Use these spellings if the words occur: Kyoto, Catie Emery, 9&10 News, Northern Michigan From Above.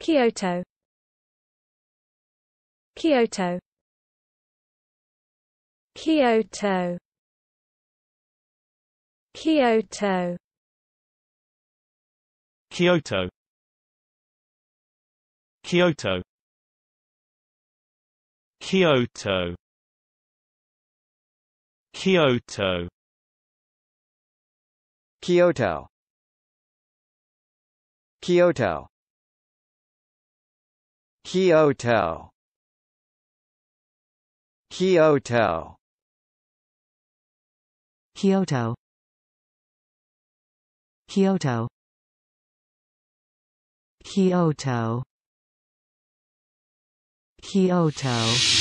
Kyoto, Kyoto, Kyoto, Kyoto, Kyoto, Kyoto, Kyoto, Kyoto, Kyoto, Kyoto, Kyoto, Kyoto, Kyoto, Kyoto, Kyoto, Kyoto.